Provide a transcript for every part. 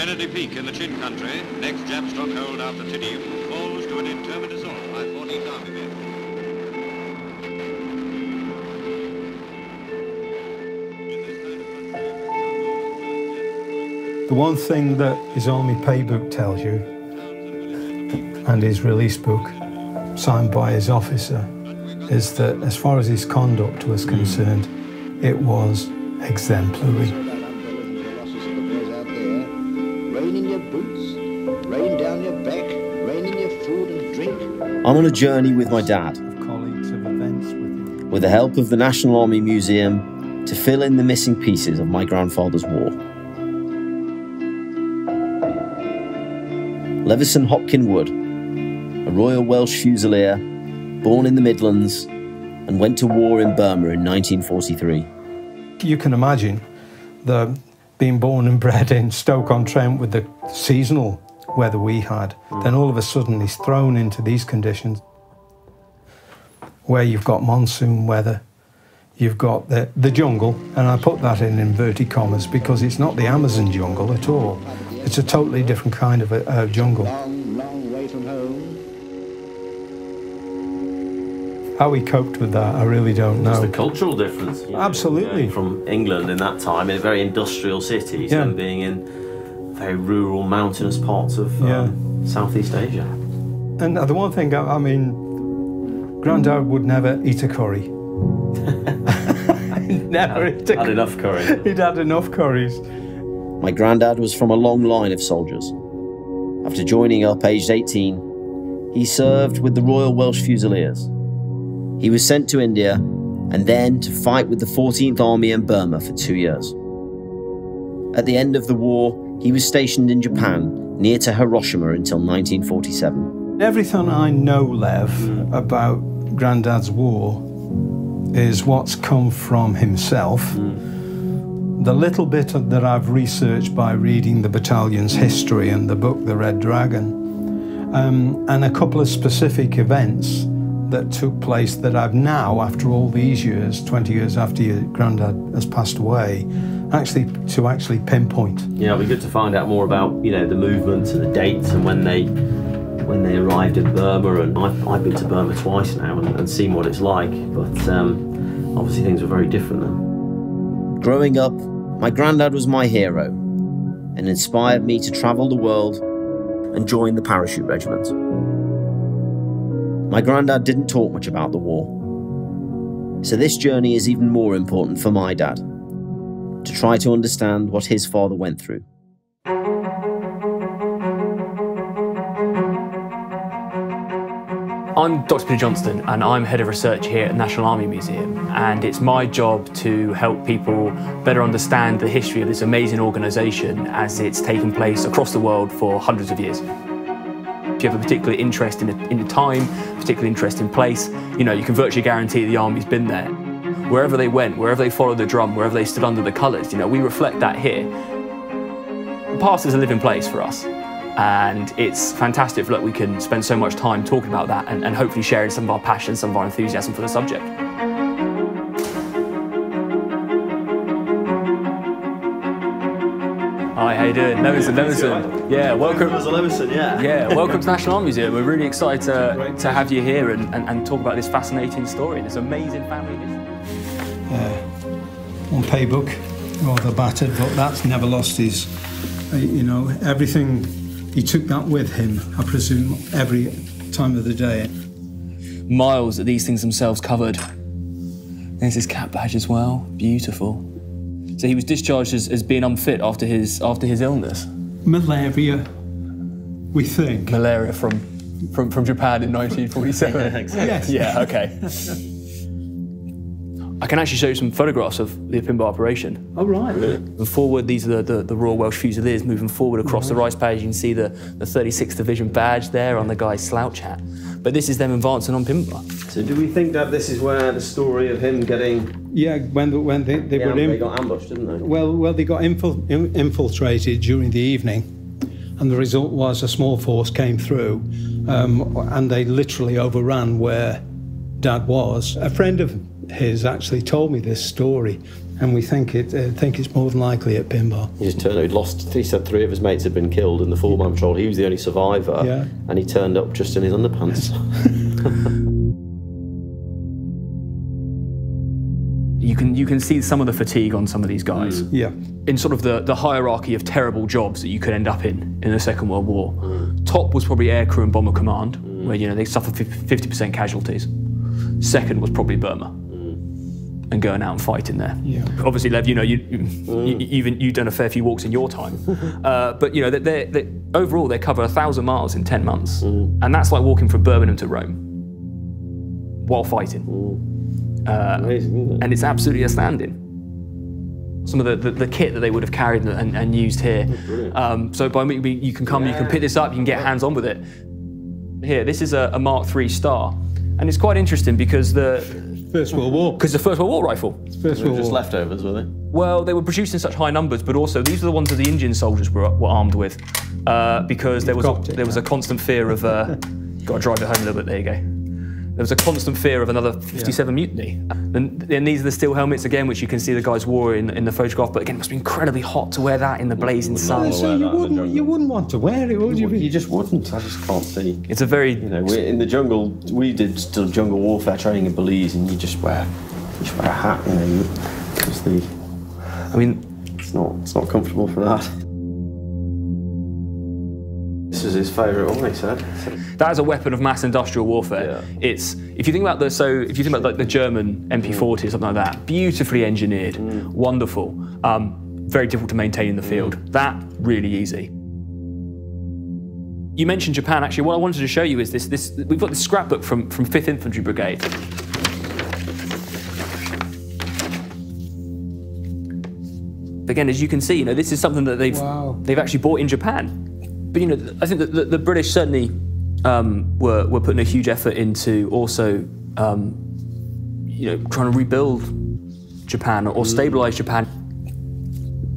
Kennedy Peak in the Chin Country, next Jap stronghold after Tidium, falls to a determined assault by 14th Army men. The one thing that his Army Paybook tells you, and his release book, signed by his officer, is that as far as his conduct was concerned, it was exemplary. Rain in your boots, rain down your back, rain in your food and drink. I'm on a journey with my dad, with the help of the National Army Museum, to fill in the missing pieces of my grandfather's war. Levison Hopkin Wood, a Royal Welsh Fusilier, born in the Midlands and went to war in Burma in 1943. You can imagine the being born and bred in Stoke-on-Trent with the seasonal weather we had. Then all of a sudden he's thrown into these conditions where you've got monsoon weather, you've got the jungle, and I put that in inverted commas because it's not the Amazon jungle at all. It's a totally different kind of a jungle. Long, long way from home. How we coped with that, I really don't know. It's the cultural difference. Absolutely. Know, from England in that time, in a very industrial city, yeah, and being in very rural, mountainous parts of Southeast Asia. And the one thing, I mean, Grandad would never eat a curry. He'd had enough curry. He'd had enough curries. My granddad was from a long line of soldiers. After joining up aged 18, he served with the Royal Welsh Fusiliers. He was sent to India and then to fight with the 14th Army in Burma for 2 years. At the end of the war, he was stationed in Japan, near to Hiroshima, until 1947. Everything I know, Lev, about Grandad's war is what's come from himself. The little bit that I've researched by reading the battalion's history and the book, The Red Dragon, and a couple of specific events that took place that I've now, after all these years, 20 years after your granddad has passed away, to actually pinpoint. Yeah, it'd be good to find out more about, you know, the movements and the dates and when they arrived in Burma. And I've been to Burma twice now and seen what it's like, but obviously things were very different then. Growing up, my granddad was my hero and inspired me to travel the world and join the parachute regiment. My granddad didn't talk much about the war, so this journey is even more important for my dad, to try to understand what his father went through. I'm Dr. Peter Johnston and I'm Head of Research here at the National Army Museum, and it's my job to help people better understand the history of this amazing organisation as it's taken place across the world for hundreds of years. If you have a particular interest in a time, a particular interest in place, you know, you can virtually guarantee the Army's been there. Wherever they went, wherever they followed the drum, wherever they stood under the colours, you know, we reflect that here. The past is a living place for us. And it's fantastic that we can spend so much time talking about that and hopefully sharing some of our passion, some of our enthusiasm for the subject. Hi, how you doing? Levison. Yeah, welcome. Levison, yeah. Yeah, welcome to National Army Museum. We're really excited to have you here and talk about this fascinating story, this amazing family history. Yeah, on Paybook, rather battered, but that's never lost his, you know, everything. He took that with him, I presume, every time of the day. Miles that these things themselves covered. There's his cap badge as well, beautiful. So he was discharged as being unfit after his illness. Malaria, we think. Malaria from Japan in 1947. Exactly. Yes. Yeah, okay. I can actually show you some photographs of the Pimba operation. Oh, right. And forward, these are the Royal Welsh Fusiliers moving forward across the rice paddies. You can see the 36th Division badge there on the guy's slouch hat. But this is them advancing on Pimba. So do we think that this is where the story of him getting... Yeah, when they got ambushed, didn't they? Well, they got infiltrated during the evening, and the result was a small force came through, and they literally overran where Dad was. A friend of has actually told me this story, and we think it's more than likely at Pimba. He just turned up, he said three of his mates had been killed in the four-man patrol. He was the only survivor, yeah. And he turned up just in his underpants. Yes. You can see some of the fatigue on some of these guys. Mm. Yeah. In sort of the hierarchy of terrible jobs that you could end up in the Second World War, top was probably Air Crew and Bomber Command, where, you know, they suffered 50% casualties. Second was probably Burma, and going out and fighting there. Yeah. Obviously, Lev, you know, you've done a fair few walks in your time, but you know that they overall they cover 1,000 miles in 10 months, and that's like walking from Birmingham to Rome while fighting. Amazing, and it's absolutely astounding. Some of the kit that they would have carried and used here. So by me, you can come, yeah. You can pick this up, you can get hands on with it. Here, this is a Mark III star, and it's quite interesting because the First World War. Because the First World War rifle. First World War. Just leftovers, were they? Well, they were produced in such high numbers, but also these are the ones that the Indian soldiers were armed with, because there was a constant fear of. Got to drive it home a little bit. There you go. There was a constant fear of another 57 mutiny. And these are the steel helmets again, which you can see the guys wore in the photograph, but again, it must be incredibly hot to wear that in the blazing sun. So you wouldn't want to wear it, would you? You just wouldn't. I just can't see. It's a very... You know, in the jungle, we did still jungle warfare training in Belize, and you just wear a hat, you know. I mean... It's not comfortable for that. This is his favourite one, he said. That is a weapon of mass industrial warfare. Yeah. It's, if you think about like the German MP40 or something like that, beautifully engineered, wonderful, very difficult to maintain in the field. That really easy. You mentioned Japan. Actually, what I wanted to show you is this. We've got this scrapbook from 5th Infantry Brigade. Again, as you can see, you know, this is something that they've actually bought in Japan. But, you know, I think that the British certainly were putting a huge effort into also, you know, trying to rebuild Japan or stabilise Japan.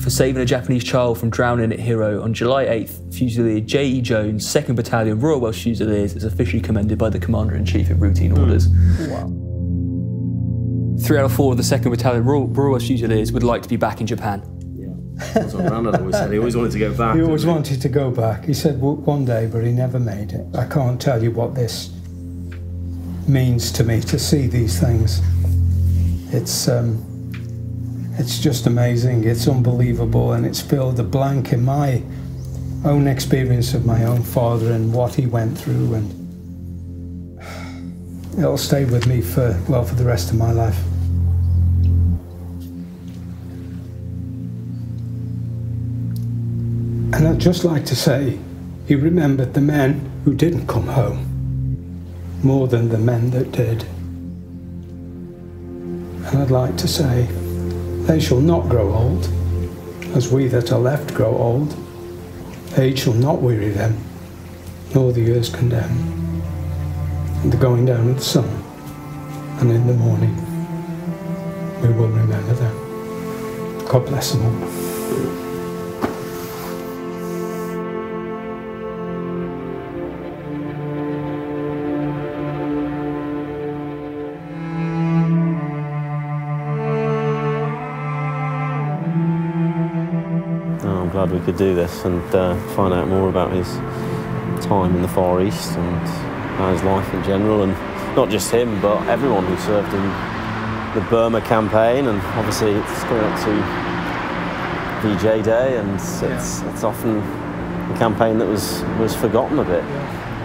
For saving a Japanese child from drowning at Hiro on July 8th, Fusilier J.E. Jones, 2nd Battalion, Royal Welsh Fusiliers, is officially commended by the Commander-in-Chief at routine orders. Wow. 3 out of 4 of the 2nd Battalion, Royal Welsh Fusiliers, would like to be back in Japan. That's what Grandad always said. He always wanted to go back. He always wanted to go back. He said one day, but he never made it. I can't tell you what this means to me to see these things. It's just amazing. It's unbelievable, and it's filled a blank in my own experience of my own father and what he went through, and it'll stay with me for the rest of my life. And I'd just like to say, he remembered the men who didn't come home more than the men that did. And I'd like to say, they shall not grow old, as we that are left grow old. Age shall not weary them, nor the years condemn. And the going down of the sun, and in the morning, we will remember them. God bless them all. We could do this and find out more about his time in the Far East and his life in general, and not just him but everyone who served in the Burma campaign. And obviously it's going up to VJ Day, and it's often a campaign that was forgotten a bit.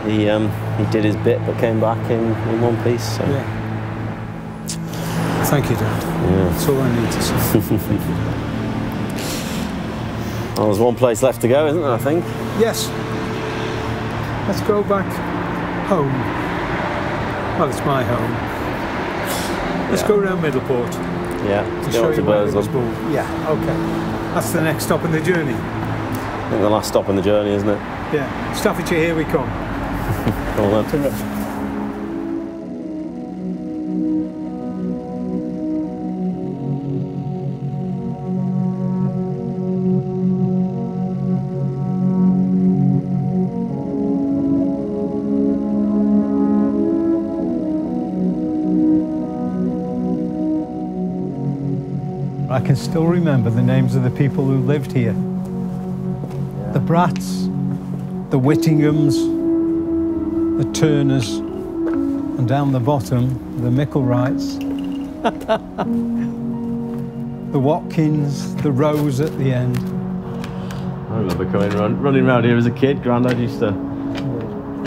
Yeah. He did his bit but came back in one piece. So. Yeah. Thank you, Dad. Yeah. That's all I need to say. Thank you, Dad. Well, there's one place left to go, isn't there, I think? Yes. Let's go back home. Well, it's my home. Let's go around Middleport. Yeah, to show you where it was born. Yeah, okay. That's the next stop in the journey. I think the last stop in the journey, isn't it? Yeah. Staffordshire, here we come. All that. I can still remember the names of the people who lived here. Yeah. The Bratts, the Whittinghams, the Turners, and down the bottom, the Micklewrights, the Watkins, the Rose at the end. I remember coming running around here as a kid. Grandad used to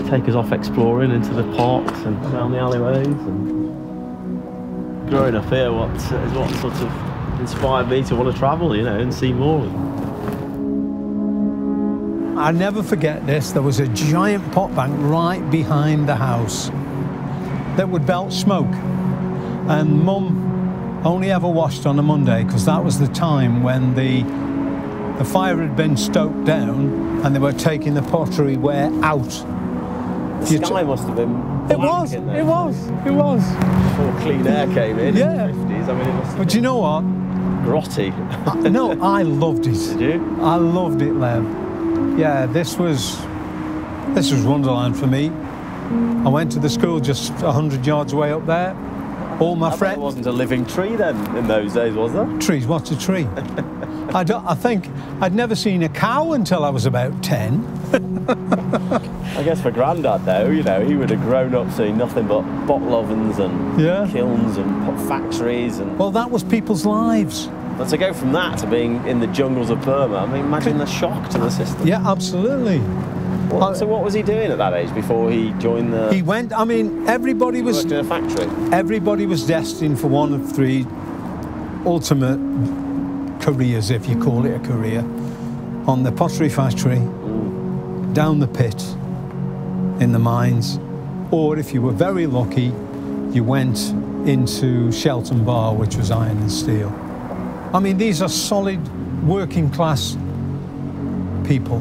take us off exploring into the parks and down the alleyways. And growing up here, what sort of inspired me to want to travel, you know, and see more. I never forget this. There was a giant pot bank right behind the house that would belt smoke, and Mum only ever washed on a Monday because that was the time when the fire had been stoked down and they were taking the pottery ware out. The sky must have been black in there. It was. Before clean air came in. Yeah. In the 50s, I mean, it must have been. But you know what? Grotty. No, I loved it. Did you? I loved it, Lev. Yeah, this was Wonderland for me. I went to the school just 100 yards away up there. All my friends. There wasn't a living tree then in those days, was there? Trees? What's a tree? I think I'd never seen a cow until I was about 10. I guess for Grandad though, you know, he would have grown up seeing nothing but bottle ovens and kilns and factories and. Well, that was people's lives. But to go from that to being in the jungles of Burma, I mean, imagine the shock to the system. Yeah, absolutely. So what was he doing at that age before he joined the... He went, I mean, everybody was... Worked in a factory. Everybody was destined for one of three ultimate careers, if you call it a career. On the pottery factory, down the pit, in the mines, or if you were very lucky, you went into Shelton Bar, which was iron and steel. I mean, these are solid working class people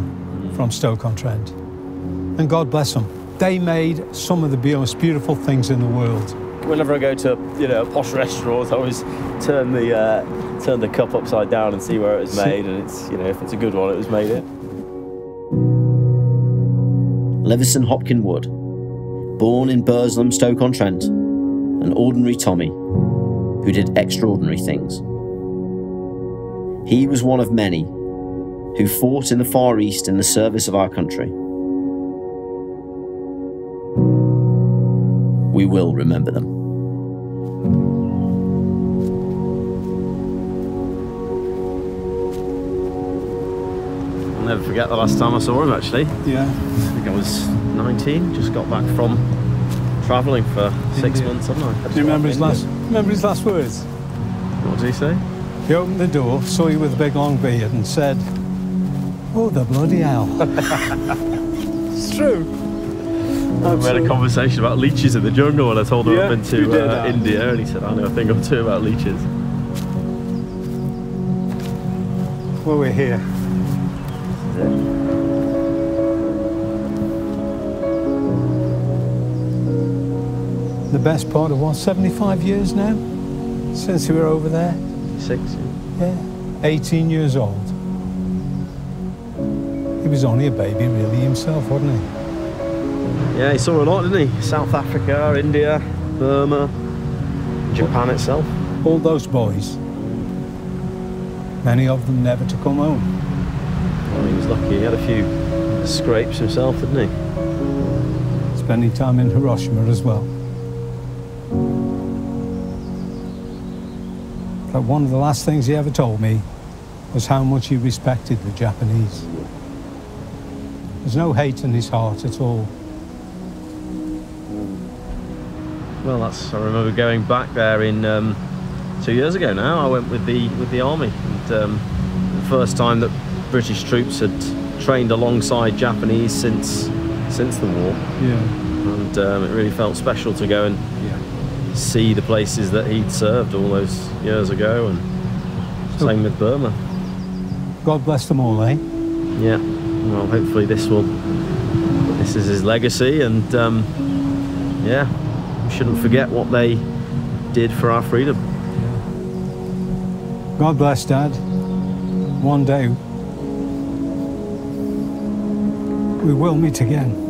from Stoke-on-Trent, and God bless them. They made some of the most beautiful things in the world. Whenever I go to, you know, a posh restaurant, I always turn the cup upside down and see where it was made, and it's, you know, if it's a good one, it was made here. Levison Hopkin Wood, born in Burslem, Stoke-on-Trent, an ordinary Tommy who did extraordinary things. He was one of many who fought in the Far East in the service of our country. We will remember them. I'll never forget the last time I saw him, actually. Yeah. I think I was 19, just got back from travelling for 6 months, haven't I? Do you remember his last words? What did he say? He opened the door, saw you with a big long beard and said, "Oh, the bloody hell." It's true. Absolutely. We had a conversation about leeches in the jungle and I told him I'd been to India, and he said, "I know a thing or two about leeches." Well, we're here. This is it. The best part of what, 75 years now since we were over there? 6. Yeah, 18 years old. He was only a baby, really, himself, wasn't he? Yeah, he saw a lot, didn't he? South Africa, India, Burma, Japan itself. All those boys. Many of them never to come home. Well, he was lucky. He had a few scrapes himself, didn't he? Spending time in Hiroshima as well. But one of the last things he ever told me was how much he respected the Japanese. There's no hate in his heart at all. Well, that's, I remember going back there in 2 years ago now. I went with the army, and the first time that British troops had trained alongside Japanese since the war. Yeah. And it really felt special to go and see the places that he'd served all those years ago, and same with Burma. God bless them all, eh? Yeah. Well, hopefully this is his legacy, and yeah, we shouldn't forget what they did for our freedom. God bless Dad. One day we will meet again.